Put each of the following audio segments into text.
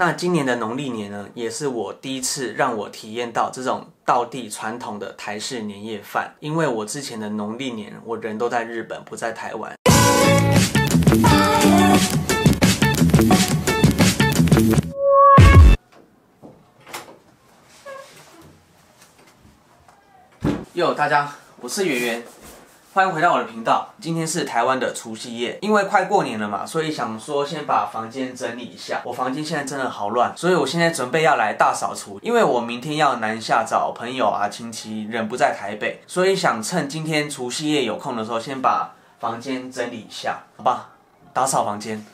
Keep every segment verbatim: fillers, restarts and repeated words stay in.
那今年的农历年呢，也是我第一次让我体验到这种道地传统的台式年夜饭，因为我之前的农历年我人都在日本，不在台湾。哟，大家，我是圆圆。 欢迎回到我的频道。今天是台湾的除夕夜，因为快过年了嘛，所以想说先把房间整理一下。我房间现在真的好乱，所以我现在准备要来大扫除，因为我明天要南下找朋友啊亲戚，人不在台北，所以想趁今天除夕夜有空的时候，先把房间整理一下，好吧？打扫房间。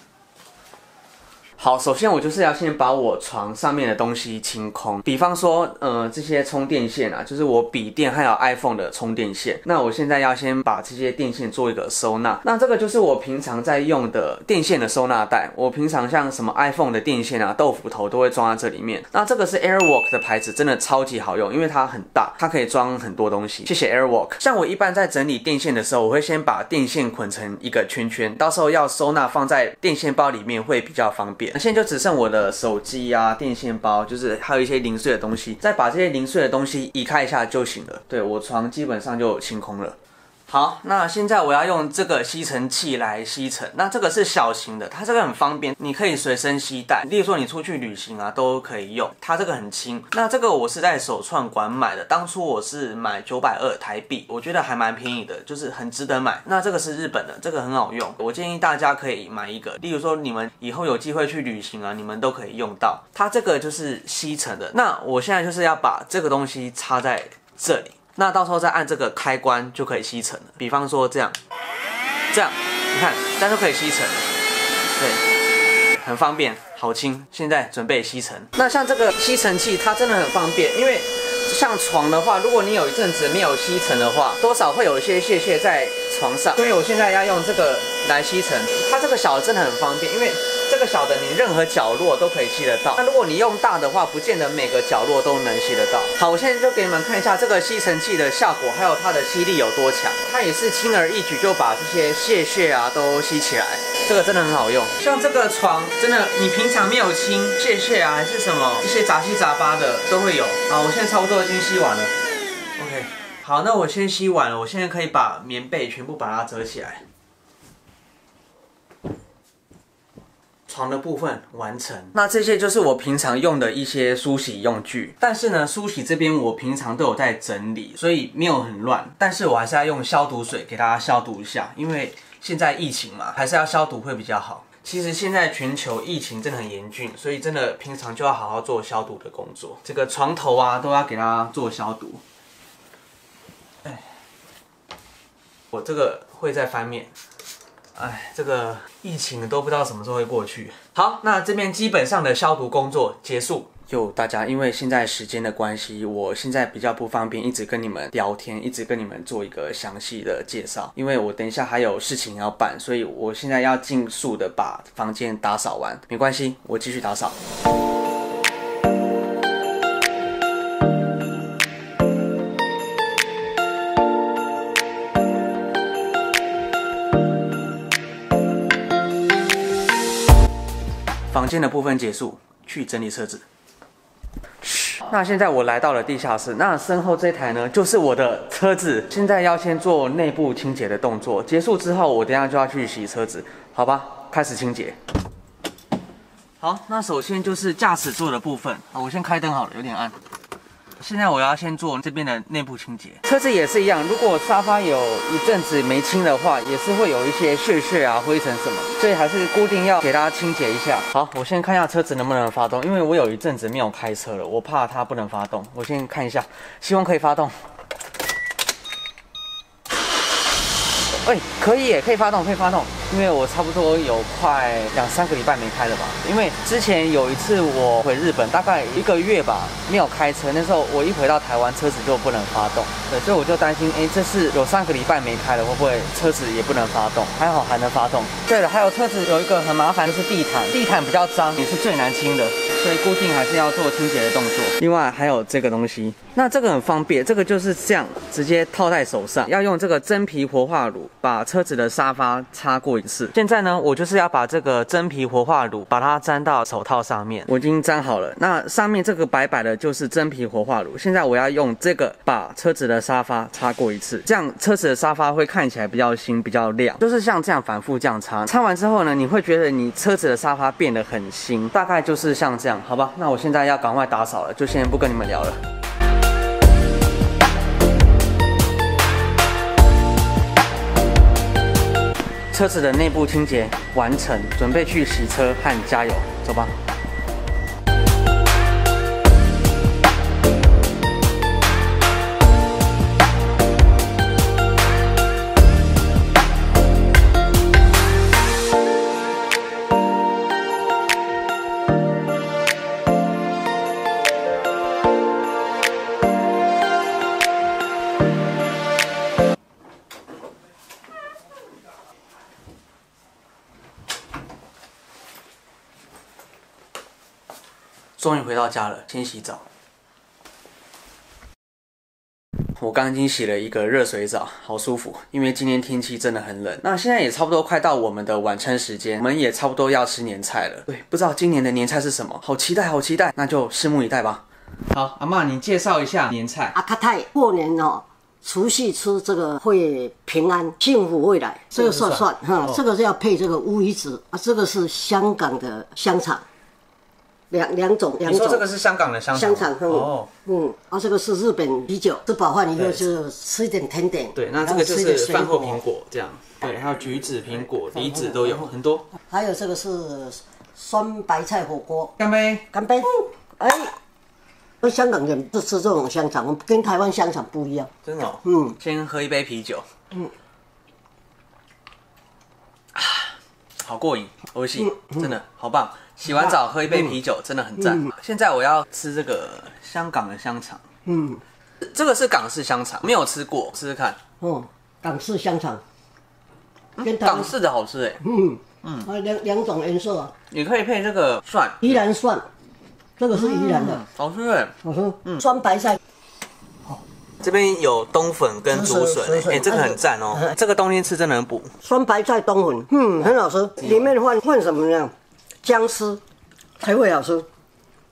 好，首先我就是要先把我床上面的东西清空，比方说，呃，这些充电线啊，就是我笔电还有 iPhone 的充电线。那我现在要先把这些电线做一个收纳。那这个就是我平常在用的电线的收纳袋。我平常像什么 iPhone 的电线啊、豆腐头都会装在这里面。那这个是 Airwalk 的牌子，真的超级好用，因为它很大，它可以装很多东西。谢谢 Airwalk。像我一般在整理电线的时候，我会先把电线捆成一个圈圈，到时候要收纳放在电线包里面会比较方便。 现在就只剩我的手机啊、电线包，就是还有一些零碎的东西，再把这些零碎的东西移开一下就行了。对，我床基本上就清空了。 好，那现在我要用这个吸尘器来吸尘。那这个是小型的，它这个很方便，你可以随身携带。例如说你出去旅行啊，都可以用。它这个很轻。那这个我是在手串馆买的，当初我是买九百二台币，我觉得还蛮便宜的，就是很值得买。那这个是日本的，这个很好用，我建议大家可以买一个。例如说你们以后有机会去旅行啊，你们都可以用到。它这个就是吸尘的。那我现在就是要把这个东西插在这里。 那到时候再按这个开关就可以吸尘了，比方说这样，这样，你看，这样就可以吸尘了，对，很方便，好轻。现在准备吸尘。那像这个吸尘器，它真的很方便，因为像床的话，如果你有一阵子没有吸尘的话，多少会有一些屑屑在床上，所以我现在要用这个来吸尘。它这个小的真的很方便，因为这个小的你任何角落都可以吸得到。那如果你用大的话，不见得每个角落都能吸得到。好，我现在就给你们看一下这个吸尘器的效果，还有它的吸力有多强。它也是轻而易举就把这些屑屑啊都吸起来，这个真的很好用。像这个床，真的你平常没有清屑屑啊，还是什么一些杂七杂八的都会有。好，我现在差不多已经吸完了。OK， 好，那我先吸完了，我现在可以把棉被全部把它折起来。 床的部分完成，那这些就是我平常用的一些梳洗用具。但是呢，梳洗这边我平常都有在整理，所以没有很乱。但是我还是要用消毒水给大家消毒一下，因为现在疫情嘛，还是要消毒会比较好。其实现在全球疫情真的很严峻，所以真的平常就要好好做消毒的工作。这个床头啊，都要给它做消毒。哎，我这个会再翻面。 哎，这个疫情都不知道什么时候会过去。好，那这边基本上的消毒工作结束。就大家，因为现在时间的关系，我现在比较不方便一直跟你们聊天，一直跟你们做一个详细的介绍，因为我等一下还有事情要办，所以我现在要尽速的把房间打扫完。没关系，我继续打扫。 房间的部分结束，去整理车子。那现在我来到了地下室，那身后这台呢，就是我的车子。现在要先做内部清洁的动作，结束之后，我等一下就要去洗车子，好吧？开始清洁。好，那首先就是驾驶座的部分啊，我先开灯好了，有点暗。现在我要先做这边的内部清洁。车子也是一样，如果沙发有一阵子没清的话，也是会有一些屑屑啊、灰尘什么。 所以还是固定要给大家清洁一下。好，我先看一下车子能不能发动，因为我有一阵子没有开车了，我怕它不能发动。我先看一下，希望可以发动。哎、欸，可以耶，可以发动，可以发动。因为我差不多有快两三个礼拜没开了吧。因为之前有一次我回日本，大概一个月吧，没有开车。那时候我一回到台湾，车子就不能发动。对，所以我就担心，哎、欸，这次有三个礼拜没开了，会不会车子也不能发动？还好还能发动。对了，还有车子有一个很麻烦，就是地毯，地毯比较脏，也是最难清的，所以固定还是要做清洁的动作。另外还有这个东西，那这个很方便，这个就是这样直接套在手上，要用这个真皮活化乳把车子的沙发擦过。过一次。现在呢，我就是要把这个真皮活化乳把它粘到手套上面，我已经粘好了。那上面这个白白的就是真皮活化乳，现在我要用这个把车子的沙发擦过一次，这样车子的沙发会看起来比较新、比较亮。就是像这样反复这样擦，擦完之后呢，你会觉得你车子的沙发变得很新，大概就是像这样，好吧？那我现在要赶快打扫了，就先不跟你们聊了。 车子的内部清洁完成，准备去洗车和加油，走吧。终于回到家了，先洗澡。我刚刚已经洗了一个热水澡，好舒服。因为今天天气真的很冷。那现在也差不多快到我们的晚餐时间，我们也差不多要吃年菜了。对，不知道今年的年菜是什么，好期待，好期待。那就拭目以待吧。好，阿嬤，你介绍一下年菜。阿卡泰过年哦，除夕吃这个会平安，幸福会来。这个算算哈，这个是要配这个乌鱼子啊，这个是香港的香肠。 两两种，两种。你说这个是香港的香肠，香肠嗯，哦、嗯，啊，这个是日本啤酒，吃饱饭以后就吃一点甜点。对，那这个就是饭后苹果这样，对，还有橘子、苹果、梨子都有很多。还有这个是酸白菜火锅，干杯，干杯！哎，那香港人不吃这种香肠，跟台湾香肠不一样，真的、哦。嗯，先喝一杯啤酒。嗯。 好过瘾，欧西、嗯、真的好棒！洗完澡喝一杯啤酒，嗯、真的很赞。嗯、现在我要吃这个香港的香肠，嗯，这个是港式香肠，没有吃过，试试看。哦，港式香肠，嗯、港式的好吃哎、欸。嗯嗯，嗯两两种颜色、啊，你可以配这个蒜，宜兰蒜，这个是宜兰的、嗯，好吃哎、欸，好吃。嗯，酸白菜。 这边有冬粉跟竹笋，哎、欸，这个很赞哦、喔，嗯、这个冬天吃真的很补。酸白菜冬粉，嗯，很好吃。嗯、里面换换什么呢？姜丝才会好吃。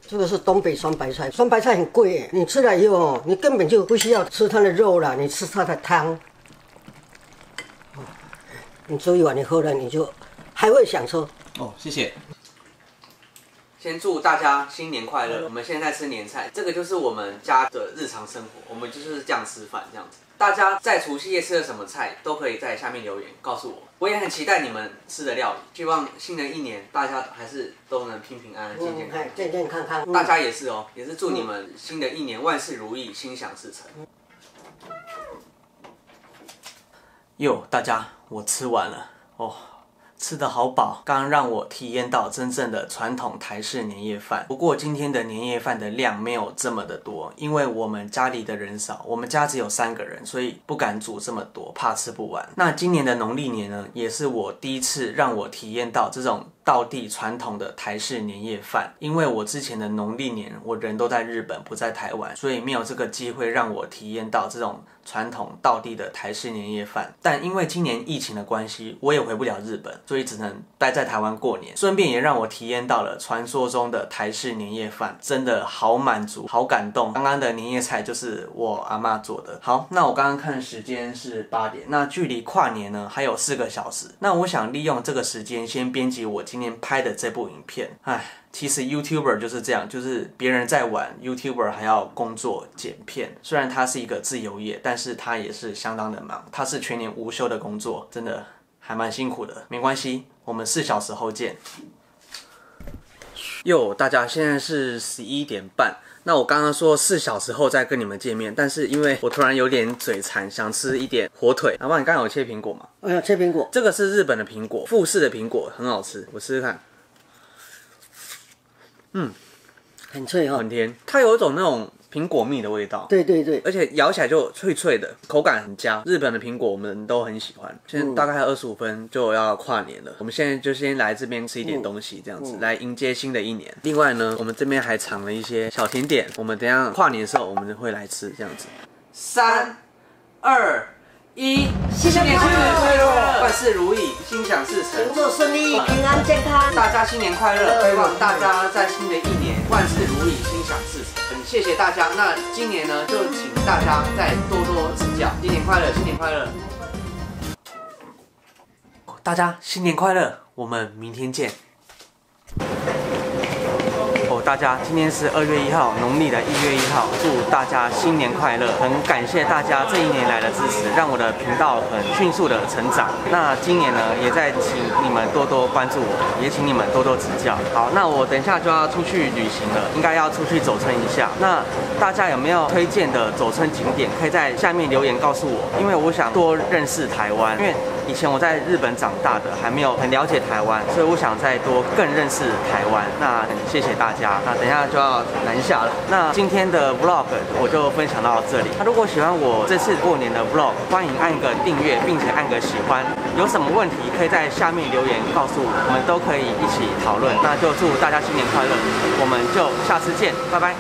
这个是东北酸白菜，酸白菜很贵耶，你吃了以后，你根本就不需要吃它的肉了，你吃它的汤。你吃一碗，你喝了，你就还会想吃。哦，谢谢。 先祝大家新年快乐！我们现在吃年菜，这个就是我们家的日常生活，我们就是这样吃饭这样子。大家在除夕夜吃了什么菜，都可以在下面留言告诉我。我也很期待你们吃的料理，希望新的一年大家还是都能平平安安、健健康康、健健康康。大家也是哦，也是祝你们新的一年万事如意、心想事成。哟，大家，我吃完了哦。 吃得好饱，刚刚让我体验到真正的传统台式年夜饭。不过今天的年夜饭的量没有这么的多，因为我们家里的人少，我们家只有三个人，所以不敢煮这么多，怕吃不完。那今年的农历年呢，也是我第一次让我体验到这种道地传统的台式年夜饭，因为我之前的农历年我人都在日本，不在台湾，所以没有这个机会让我体验到这种传统道地的台式年夜饭。但因为今年疫情的关系，我也回不了日本。 所以只能待在台湾过年，顺便也让我体验到了传说中的台式年夜饭，真的好满足，好感动。刚刚的年夜菜就是我阿嬤做的。好，那我刚刚看时间是八点，那距离跨年呢还有四个小时。那我想利用这个时间先编辑我今天拍的这部影片。唉，其实 YouTuber 就是这样，就是别人在玩 ，YouTuber 还要工作剪片。虽然他是一个自由业，但是他也是相当的忙，他是全年无休的工作，真的。 还蛮辛苦的，没关系，我们四小时后见。哟，大家现在是十一点半。那我刚刚说四小时后再跟你们见面，但是因为我突然有点嘴馋，想吃一点火腿。阿嬤，你刚刚有切苹果吗？哎呀，切苹果，这个是日本的苹果，富士的苹果，很好吃，我试试看。嗯，很脆哦，很甜，它有一种那种。 苹果蜜的味道，对对对，而且咬起来就脆脆的，口感很佳。日本的苹果我们都很喜欢。现在大概还有二十五分就要跨年了，嗯、我们现在就先来这边吃一点东西，这样子、嗯、来迎接新的一年。另外呢，我们这边还藏了一些小甜点，我们等一下跨年的时候我们会来吃，这样子。三、二、一。新年快乐，万事如意，心想事成，工作顺利，平安健康。大家新年快乐，希望大家在新的一年万事如意，心想事成。很谢谢大家，那今年呢，就请大家再多多指教。新年快乐，新年快乐，大家新年快乐，我们明天见。 大家，今天是二月一号，农历的一月一号，祝大家新年快乐！很感谢大家这一年来的支持，让我的频道很迅速的成长。那今年呢，也在请你们多多关注我，也请你们多多指教。好，那我等一下就要出去旅行了，应该要出去走村一下。那大家有没有推荐的走村景点？可以在下面留言告诉我，因为我想多认识台湾，因为以前我在日本长大的，还没有很了解台湾，所以我想再多更认识台湾。那很谢谢大家。 那等一下就要南下了。那今天的 vlog 我就分享到这里。那如果喜欢我这次过年的 vlog， 欢迎按个订阅，并且按个喜欢。有什么问题可以在下面留言告诉我，我们都可以一起讨论。那就祝大家新年快乐，我们就下次见，拜拜。